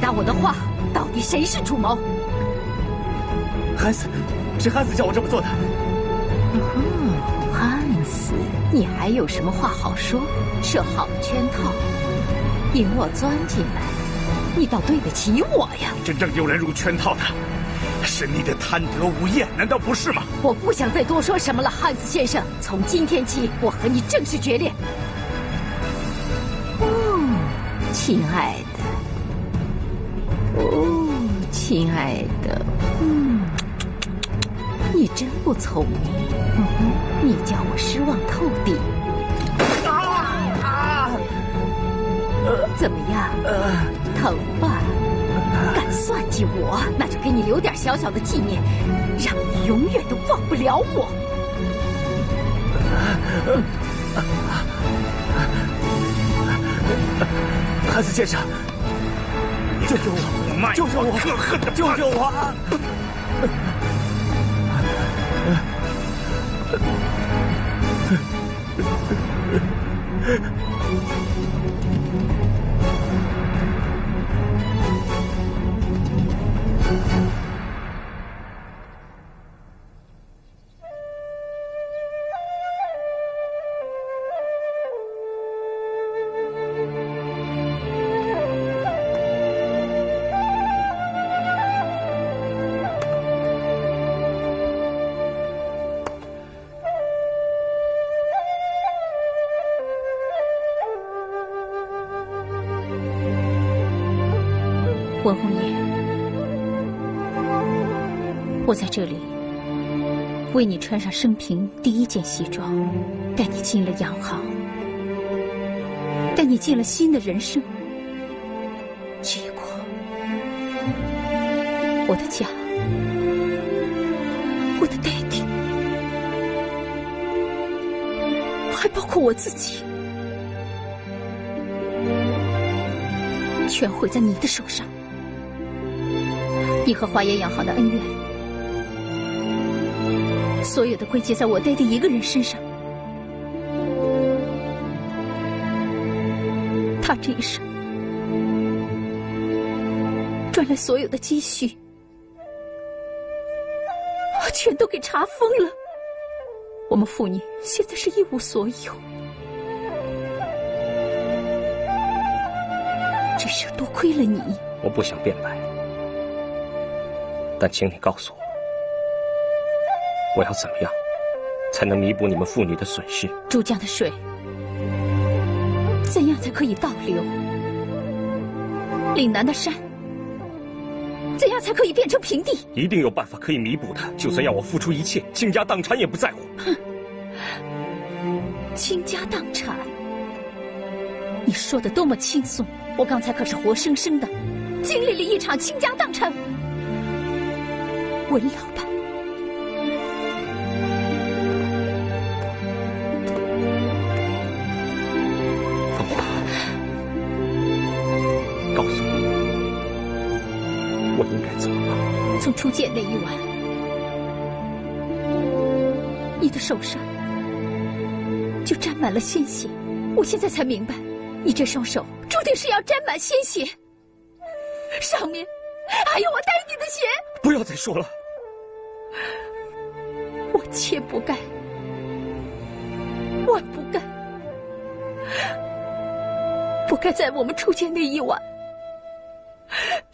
答我的话，到底谁是主谋？汉斯，是汉斯叫我这么做的。哦，汉斯，你还有什么话好说？设好圈套，引我钻进来，你倒对得起我呀！真正诱人入圈套的，是你的贪得无厌，难道不是吗？我不想再多说什么了，汉斯先生。从今天起，我和你正式决裂。哦，亲爱的，哦，亲爱的，你真不聪明，你叫我失望透顶。怎么样，疼吧？敢算计我，那就给你留点小小的纪念，让你永远都忘不了我。汉斯先生，救救我！救救我！可恨的！救救我！文红叶，我在这里为你穿上生平第一件西装，带你进了洋行，带你进了新的人生。结果，我的家，我的 daddy， 还包括我自己，全毁在你的手上。你和华研洋行的恩怨，所有的归结在我爹的一个人身上。他这一生赚来所有的积蓄，全都给查封了。我们妇女现在是一无所有，这事多亏了你。我不想辩白，但请你告诉我，我要怎么样才能弥补你们妇女的损失？朱家的水怎样才可以倒流？岭南的山怎样才可以变成平地？一定有办法可以弥补的，就算要我付出一切，倾家荡产也不在乎。哼，倾家荡产，你说的多么轻松！我刚才可是活生生的经历了一场倾家荡产。文老板，凤华，告诉我，我应该怎么办？从初见那一晚，你的手上就沾满了鲜血。我现在才明白，你这双手注定是要沾满鲜血，上面还有我带你的血。不要再说了。我千不该，万不该，不该在我们初见那一晚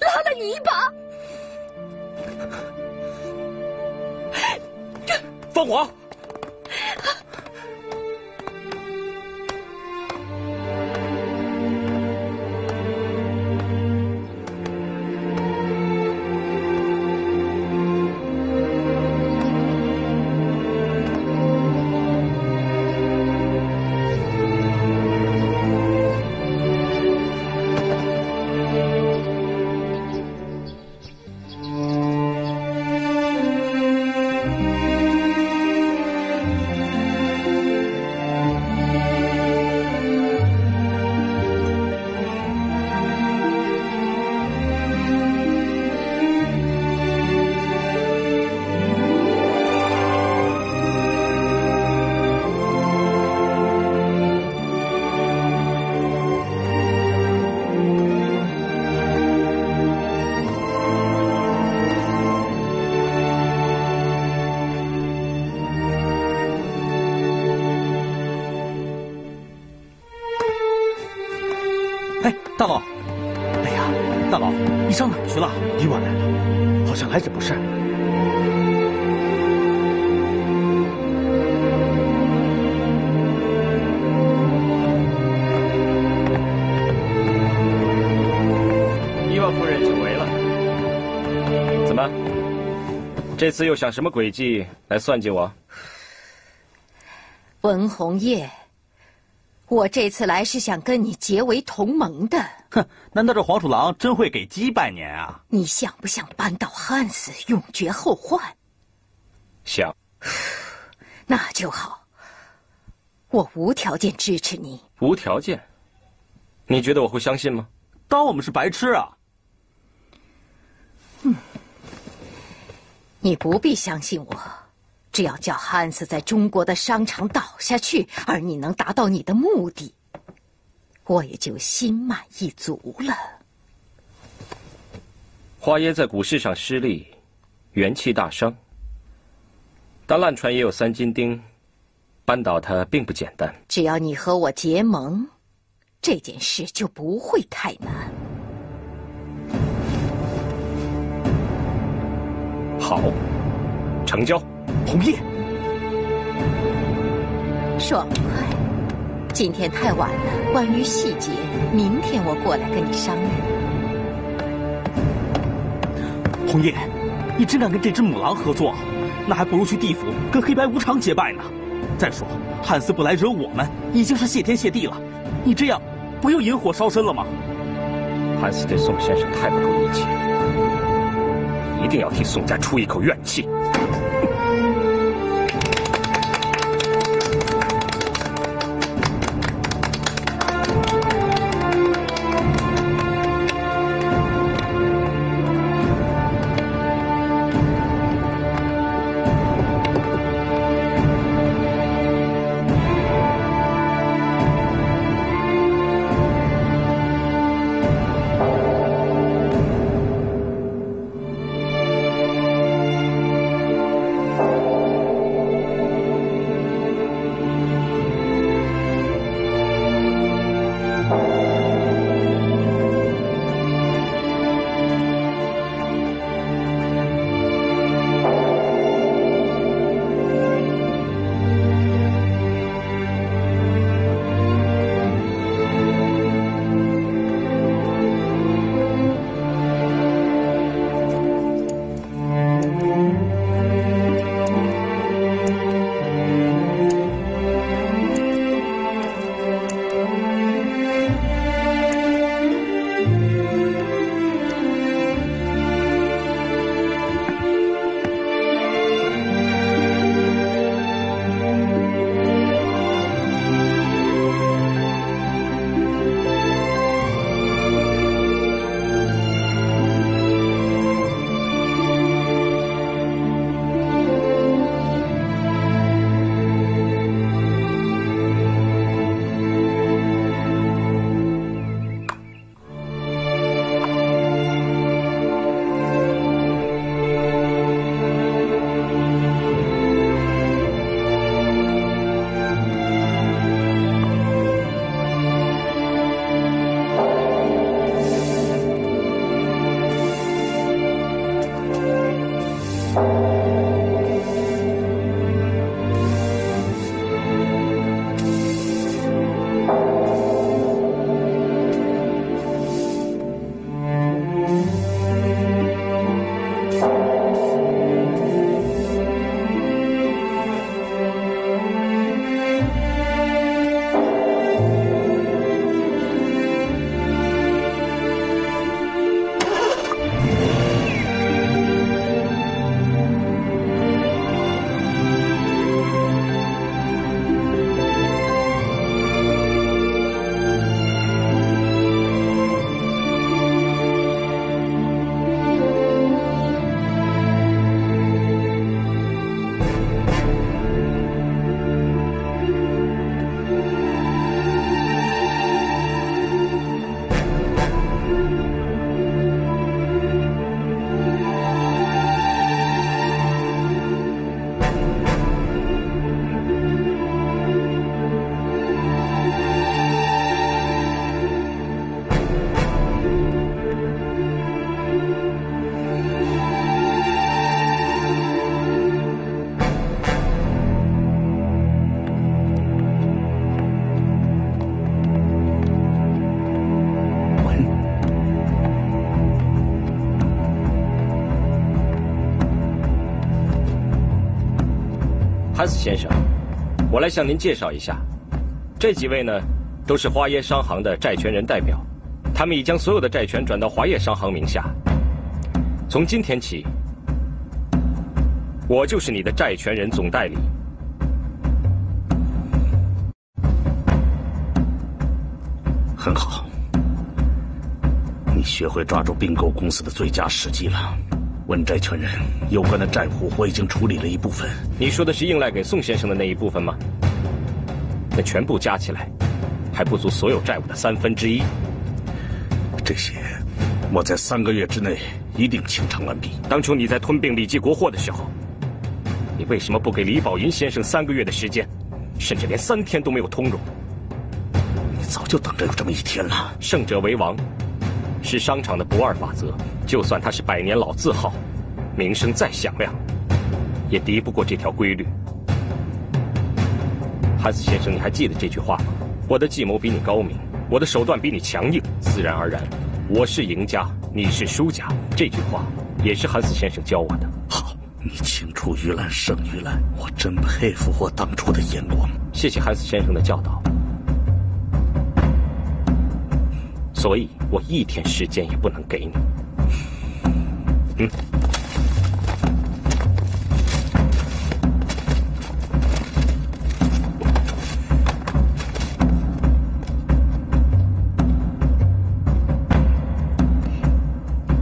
拉了你一把。凤凰，大佬，你上哪儿去了？离我来了，好像来者不善。 这次又想什么诡计来算计我？文红叶，我这次来是想跟你结为同盟的。哼，难道这黄鼠狼真会给鸡拜年啊？你想不想扳倒汉斯，永绝后患？想。那就好，我无条件支持你。无条件？你觉得我会相信吗？当我们是白痴啊？嗯。 你不必相信我，只要叫汉斯在中国的商场倒下去，而你能达到你的目的，我也就心满意足了。花椰在股市上失利，元气大伤，但烂船也有三斤钉，扳倒他并不简单。只要你和我结盟，这件事就不会太难。 好，成交。红叶，爽快！今天太晚了，关于细节，明天我过来跟你商量。红叶，你真敢跟这只母狼合作？那还不如去地府跟黑白无常结拜呢。再说，汉斯不来惹我们，已经是谢天谢地了。你这样，不又引火烧身了吗？汉斯对宋先生太不够义气了。 一定要替宋家出一口怨气。潘斯先生，我来向您介绍一下，这几位呢，都是花椰商行的债权人代表，他们已将所有的债权转到华业商行名下。从今天起，我就是你的债权人总代理。 很好，你学会抓住并购公司的最佳时机了。问债权人有关的债务，我已经处理了一部分。你说的是应赖给宋先生的那一部分吗？那全部加起来，还不足所有债务的1/3。这些，我在3个月之内一定清偿完毕。当初你在吞并李记国货的时候，你为什么不给李宝银先生3个月的时间，甚至连3天都没有通融？ 早就等着有这么一天了。胜者为王，是商场的不二法则。就算他是百年老字号，名声再响亮，也敌不过这条规律。汉斯先生，你还记得这句话吗？我的计谋比你高明，我的手段比你强硬，自然而然，我是赢家，你是输家。这句话也是汉斯先生教我的。好，你青出于蓝胜于蓝，我真佩服我当初的眼光。谢谢汉斯先生的教导。 所以我1天时间也不能给你。嗯，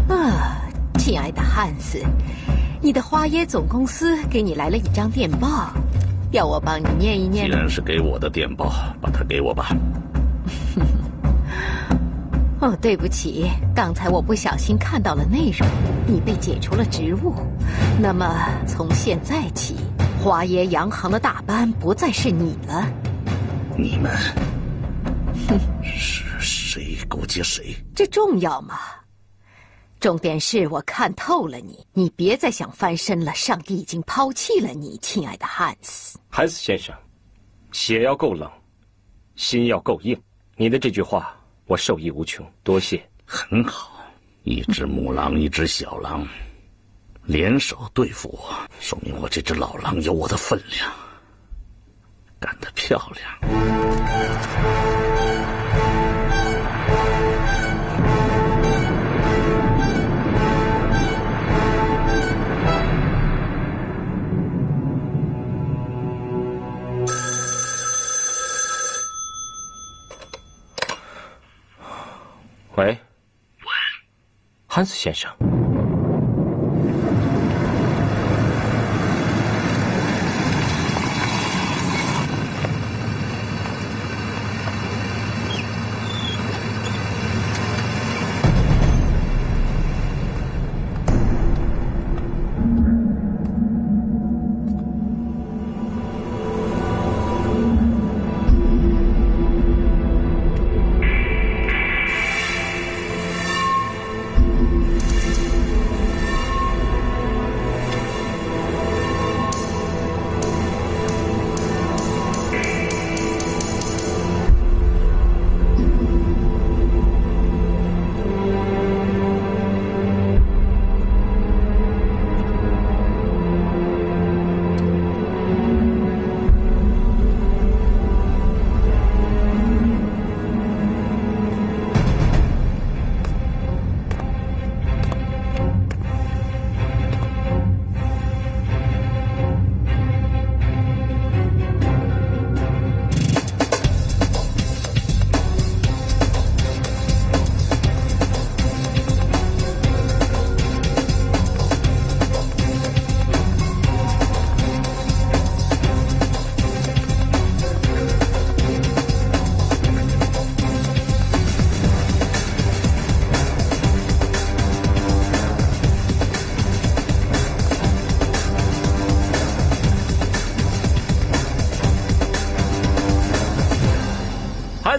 啊，亲爱的汉斯，你的花椰总公司给你来了一张电报，要我帮你念一念。既然是给我的电报，把它给我吧。哦，对不起，刚才我不小心看到了内容，你被解除了职务。那么从现在起，华椰洋行的大班不再是你了。你们是谁勾结谁？这重要吗？重点是我看透了你，你别再想翻身了。上帝已经抛弃了你，亲爱的汉斯。汉斯先生，血要够冷，心要够硬。你的这句话。 我受益无穷，多谢。很好，一只母狼，一只小狼，联手对付我，说明我这只老狼有我的分量。干得漂亮！ 喂，喂，汉斯先生，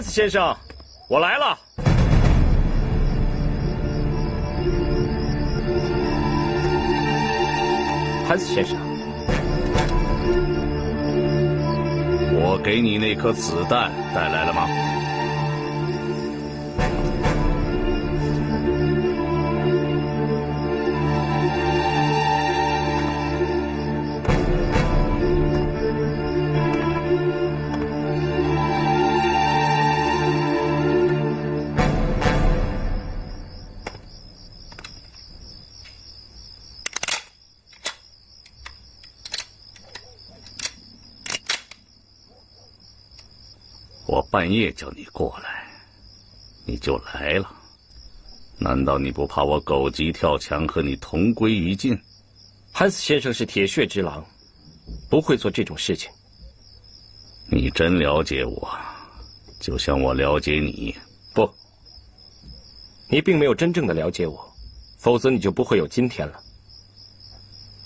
先生，我来了。汉斯先生，我给你那颗子弹带来了吗？我半夜叫你过来，你就来了。难道你不怕我狗急跳墙和你同归于尽？韩斯先生是铁血之狼，不会做这种事情。你真了解我，就像我了解你。不，你并没有真正的了解我，否则你就不会有今天了。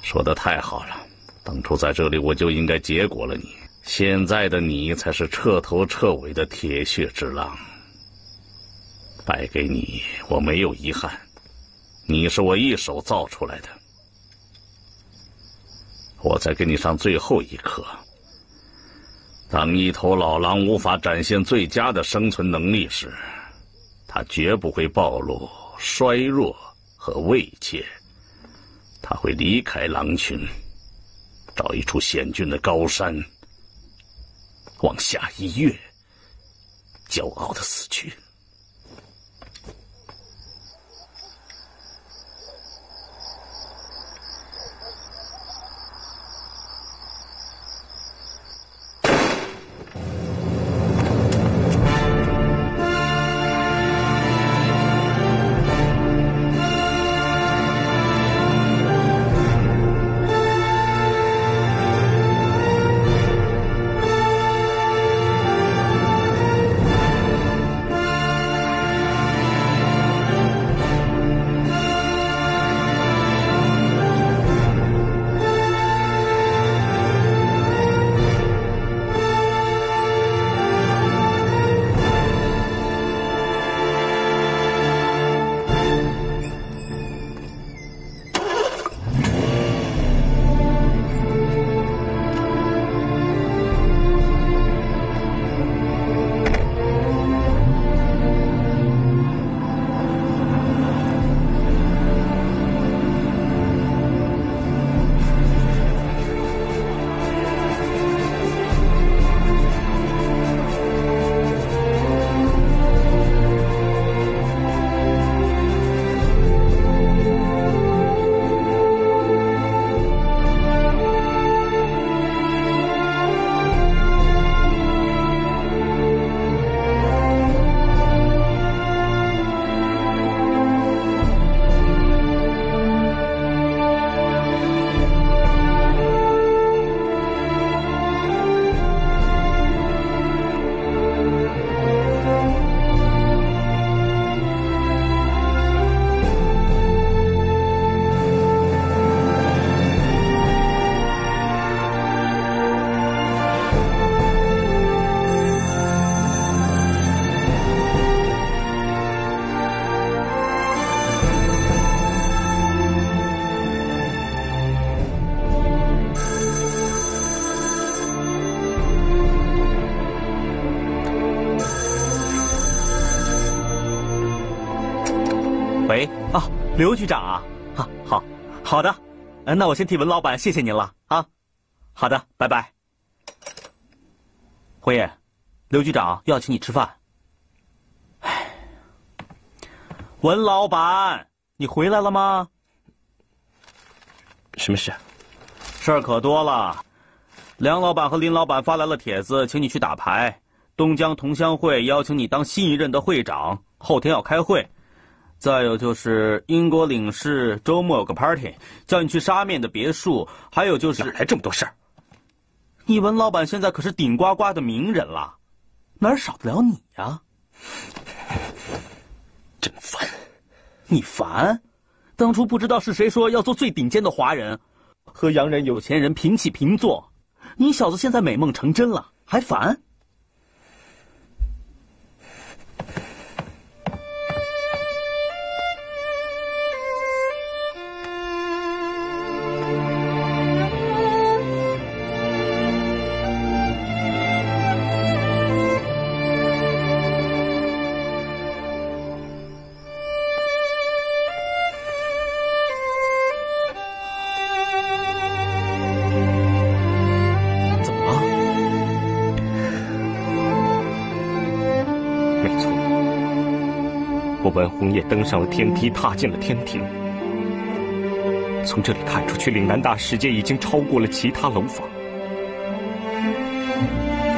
说得太好了，当初在这里我就应该结果了你。 现在的你才是彻头彻尾的铁血之狼。败给你，我没有遗憾。你是我一手造出来的，我再给你上最后一课。当一头老狼无法展现最佳的生存能力时，它绝不会暴露衰弱和畏怯，它会离开狼群，找一处险峻的高山。 往下一跃，骄傲的死去。刘局长啊，好的，那我先替文老板谢谢您了啊。好的，拜拜。侯爷，刘局长要请你吃饭。哎，文老板，你回来了吗？什么事？事儿可多了。梁老板和林老板发来了帖子，请你去打牌。东江同乡会邀请你当新一任的会长，后天要开会。 再有就是英国领事周末有个 party， 叫你去沙面的别墅。还有就是哪来这么多事儿？你文老板现在可是顶呱呱的名人了，哪少得了你呀？真烦！你烦？当初不知道是谁说要做最顶尖的华人，和洋人、有钱人平起平坐，你小子现在美梦成真了，还烦？ 红叶登上了天梯，踏进了天庭。从这里看出去，岭南大世界已经超过了其他楼房。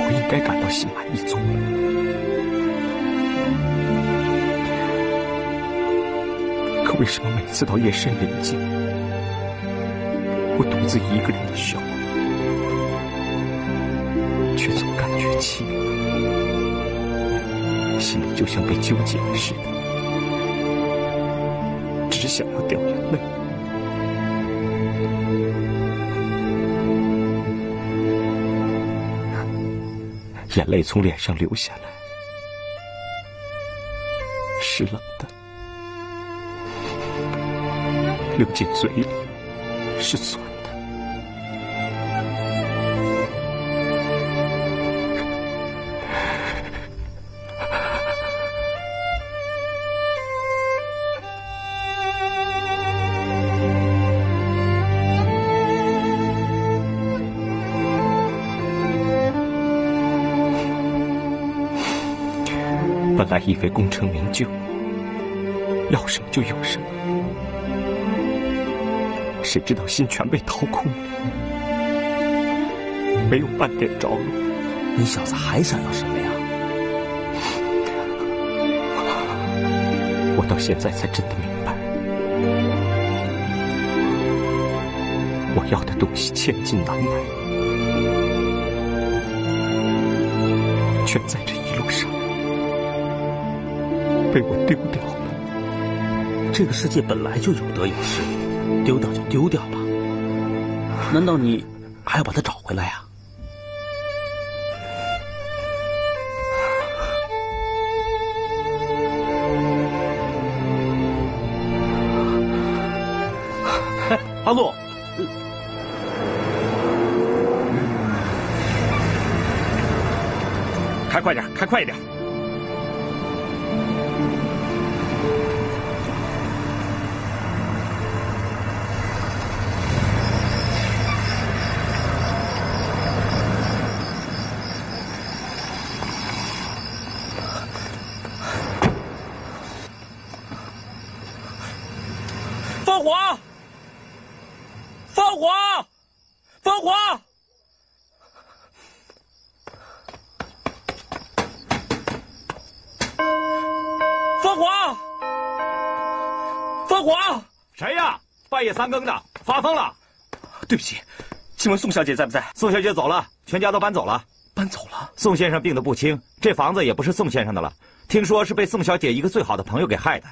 我应该感到心满意足了。为什么每次到夜深人静，我独自一个人的时候，却总感觉凄凉，心里就像被纠结了似的，只想要掉眼泪。眼泪从脸上流下来，是冷的；流进嘴里，是酸的。本来以为功成名就，要什么就有什么，谁知道心全被掏空了，没有半点着落。你小子还想要什么呀？我到现在才真的明白，我要的东西千金难买，全在这一路上被我丢掉了。这个世界本来就有得有失，丢掉就丢掉吧，难道你还要把它找回来啊？哎，阿路，开快点，开快一点！三更的发疯了，对不起，请问宋小姐在不在？宋小姐走了，全家都搬走了。搬走了？宋先生病得不轻，这房子也不是宋先生的了，听说是被宋小姐一个最好的朋友给害的。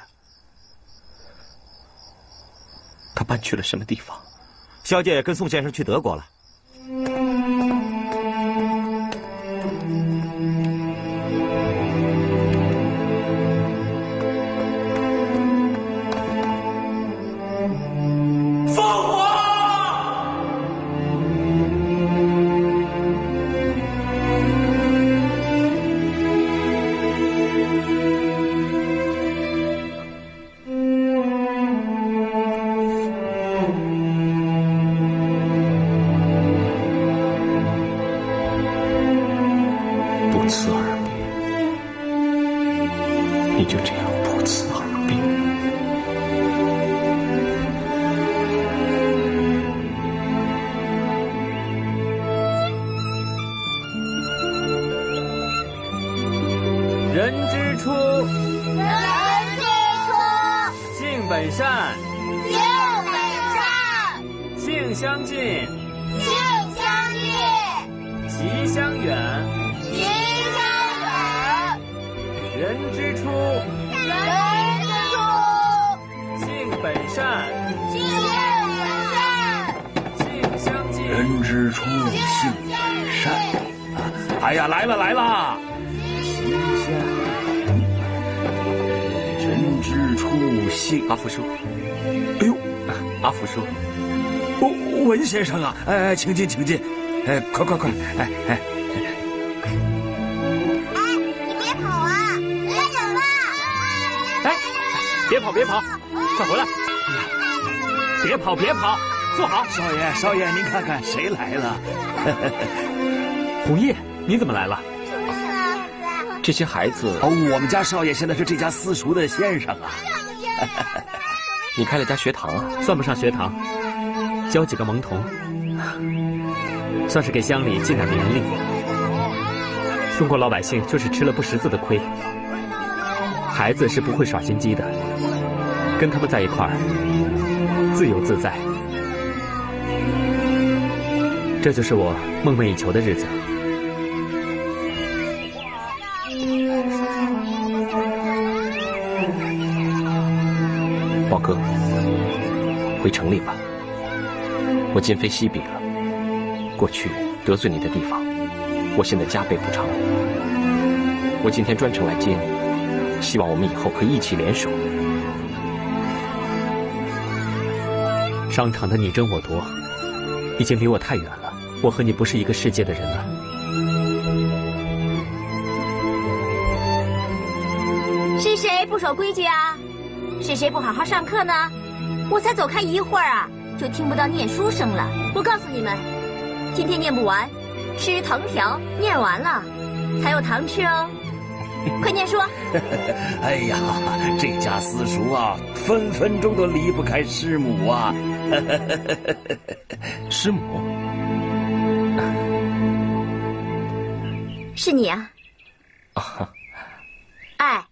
他搬去了什么地方？小姐跟宋先生去德国了。先生啊，哎，请进，请进，哎，快快快，哎哎，哎，你别跑啊，别走了，哎，别跑别跑，快回来，别跑别跑，坐好。少爷少爷，您看看谁来了？红叶，你怎么来了？这些孩子，哦，我们家少爷现在是这家私塾的先生啊。你开了家学堂啊？算不上学堂。教几个蒙童，算是给乡里尽点绵力。中国老百姓就是吃了不识字的亏，孩子是不会耍心机的。跟他们在一块儿，自由自在。这就是我梦寐以求的日子。 宝哥，回城里吧。我今非昔比了，过去得罪你的地方，我现在加倍补偿你。我今天专程来接你，希望我们以后可以一起联手。商场的你争我夺，已经离我太远了。我和你不是一个世界的人了。是谁不守规矩啊？ 是谁不好好上课呢？我才走开一会儿啊，就听不到念书声了。我告诉你们，今天念不完，吃藤条念完了，才有糖吃哦。快念书！哎呀，这家私塾啊，分分钟都离不开师母啊。师母，是你啊！哎。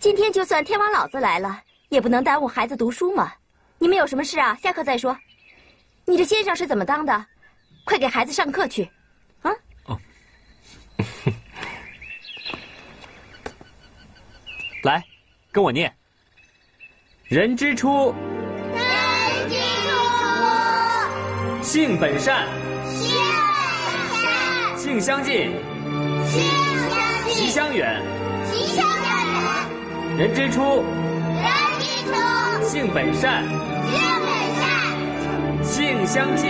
今天就算天王老子来了，也不能耽误孩子读书嘛。你们有什么事啊？下课再说。你这先生是怎么当的？快给孩子上课去，啊！哦、来，跟我念。人之初，人之初，性本善，性本善，性相近，性相近，习相远，习相远。 人之初，人之初，性本善，性本善，性相近，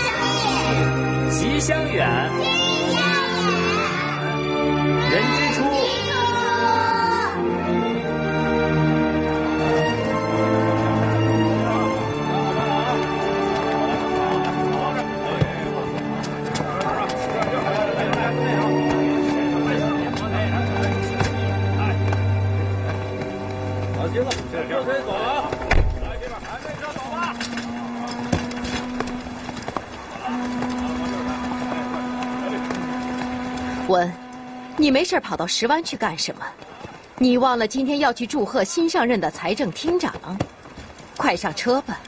性相近，习相远，习相远。人之初，文，你没事跑到石湾去干什么？你忘了今天要去祝贺新上任的财政厅长？快上车吧。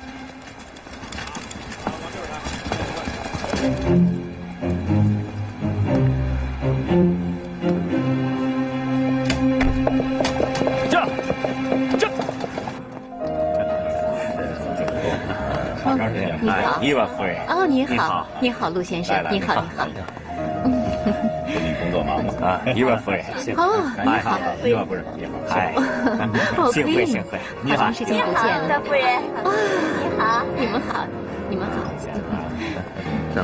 你好，伊娃夫人。哦，你好，你好，陆先生，你好，你好。 你工作忙吗？啊，伊娃夫人，哦，你好，伊娃夫人，你好，嗨，幸会幸会，你好，你好，伊娃夫人，你好，你们好，你们好，那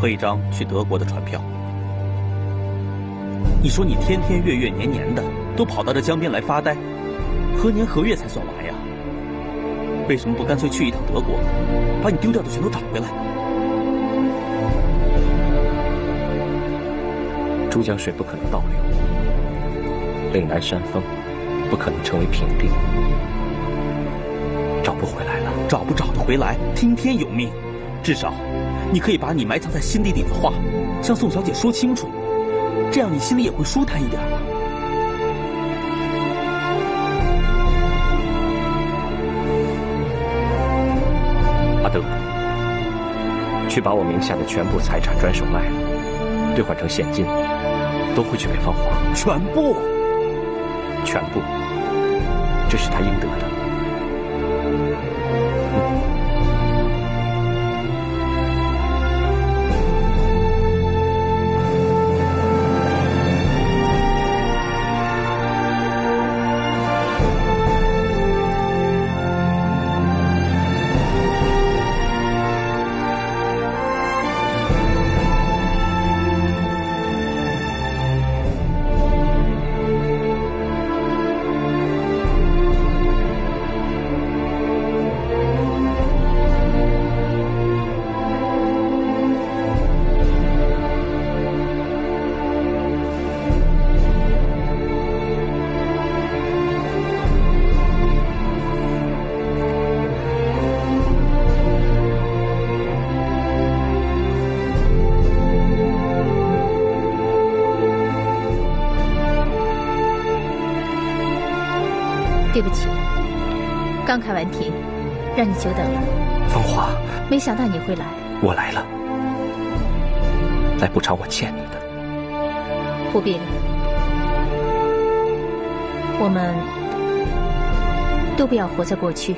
和一张去德国的船票。你说你天天月月年年的都跑到这江边来发呆，何年何月才算完呀？为什么不干脆去一趟德国，把你丢掉的全都找回来？珠江水不可能倒流，岭南山峰不可能成为平地，找不回来了。找不找得回来，听天由命，至少。 你可以把你埋藏在心底里的话，向宋小姐说清楚，这样你心里也会舒坦一点吧。去把我名下的全部财产转手卖了，兑换成现金，都回去给芳华。全部，全部，这是他应得的。对不起，刚开完庭，让你久等了。芳华，没想到你会来。我来了，来补偿我欠你的。不必了，我们都不要活在过去。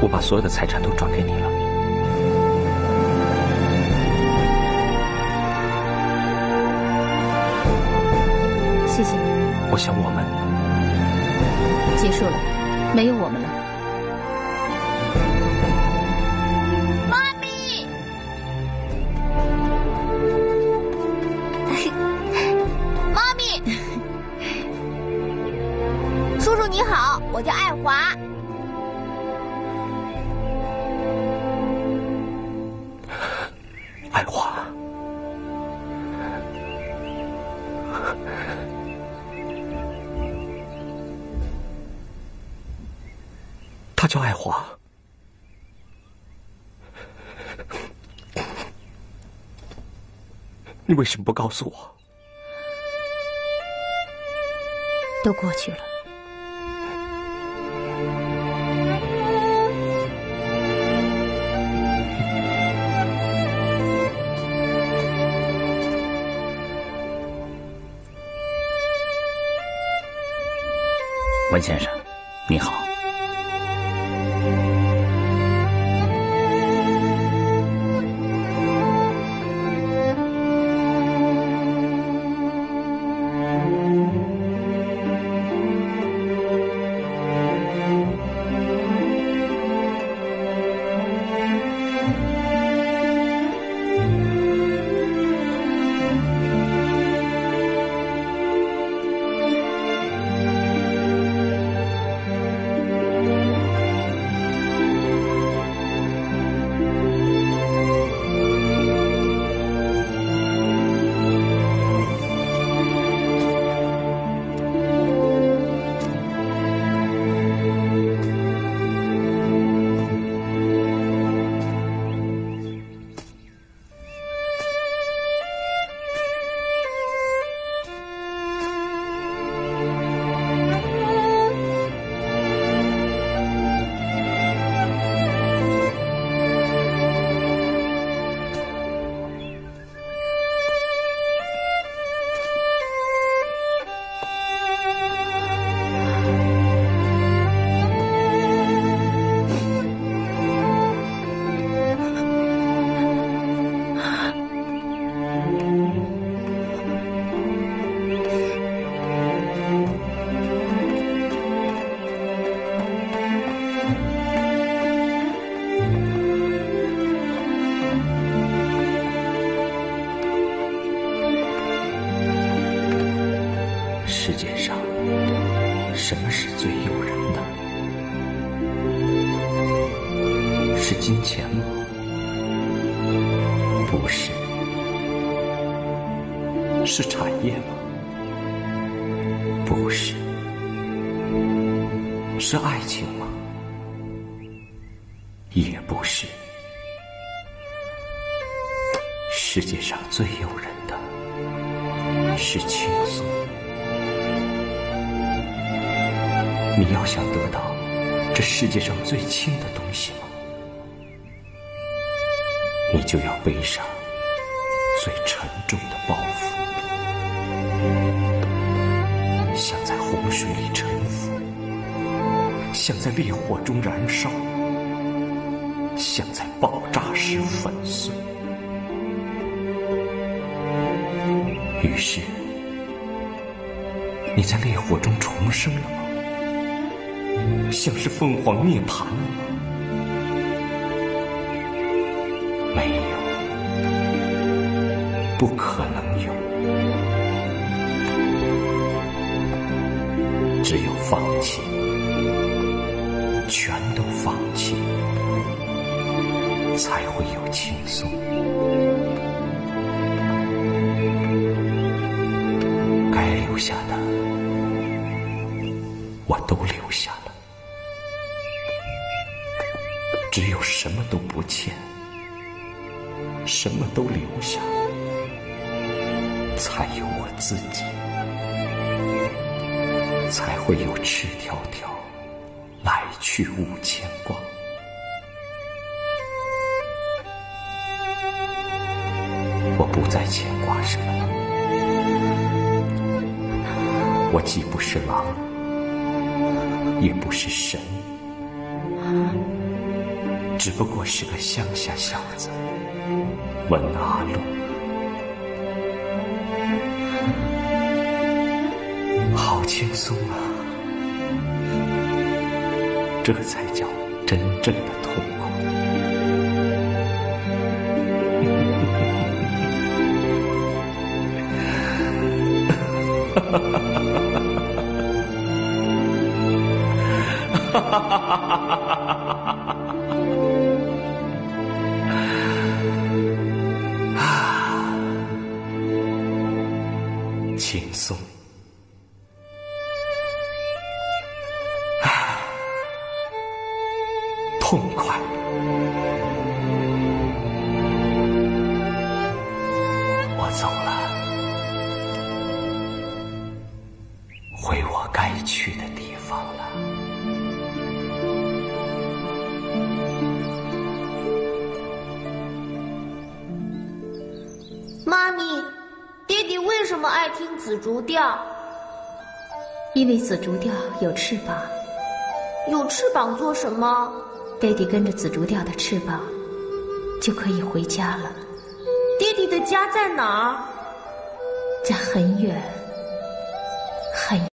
我把所有的财产都转给你了。 谢谢你。我想我们结束了，没有我们了。妈咪，妈咪，叔叔你好，我叫爱华。爱华。 他叫爱华，你为什么不告诉我？都过去了。文先生，你好。 世界上，什么是最诱人的？是金钱吗？不是。是产业吗？不是。是爱情吗？也不是。世界上最诱人的是轻松。 你要想得到这世界上最轻的东西吗？你就要背上最沉重的包袱，像在洪水里沉浮，像在烈火中燃烧，像在爆炸时粉碎。于是，你在烈火中重生了吗？像是凤凰涅槃了吗？ 没有，不可能有，只有放弃，全都放弃，才会有轻松。该留下的，我都留下了，只有什么都不欠。 什么都留下，才有我自己，才会有赤条条，来去无牵挂。我不再牵挂什么了，我既不是狼，也不是神，只不过是个乡下小子。 文阿禄，好轻松啊！这才叫真正的痛苦。轻松，痛快，我走了，回我该去的地方了。 为什么爱听紫竹调？因为紫竹调有翅膀。有翅膀做什么？爹地跟着紫竹调的翅膀，就可以回家了。爹地的家在哪儿？在很远，很远。